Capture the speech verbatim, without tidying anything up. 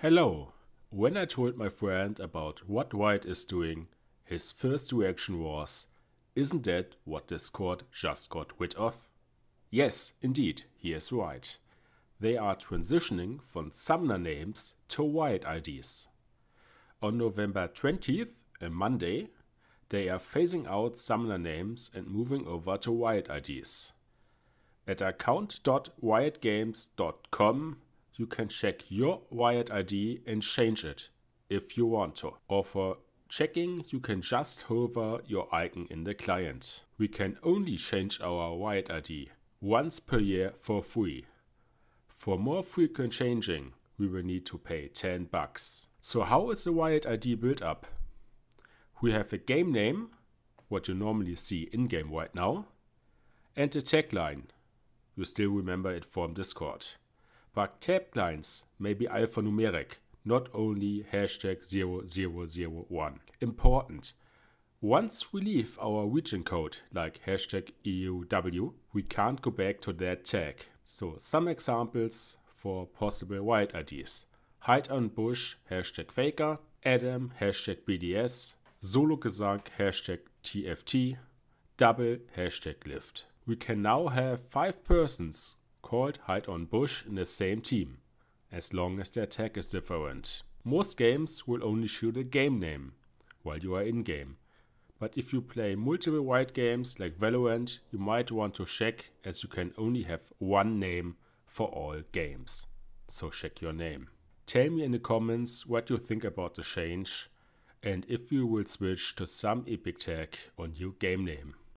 Hello! When I told my friend about what Riot is doing, his first reaction was, isn't that what Discord just got rid of? Yes, indeed, he is right. They are transitioning from Summoner Names to Riot I Ds. On November twentieth, a Monday, they are phasing out Summoner Names and moving over to Riot I Ds. At account dot riot games dot com, you can check your Riot I D and change it, if you want to. Or for checking, you can just hover your icon in the client. We can only change our Riot I D once per year for free. For more frequent changing, we will need to pay ten bucks. So how is the Riot I D built up? We have a game name, what you normally see in-game right now, and a tagline. You still remember it from Discord. But taglines may be alphanumeric, not only hashtag zero zero zero one. Important. Once we leave our region code, like hashtag E U W, we can't go back to that tag. So some examples for possible Riot I Ds. Hide on Bush, hashtag Faker. Adam, hashtag B D S. Solo Gesang, hashtag T F T. Double, hashtag Lift. We can now have five persons called Hide on Bush in the same team, as long as their tag is different. Most games will only show the game name while you are in game, but if you play multiple Riot games like Valorant, you might want to check, as you can only have one name for all games. So check your name. Tell me in the comments what you think about the change and if you will switch to some epic tag on your game name.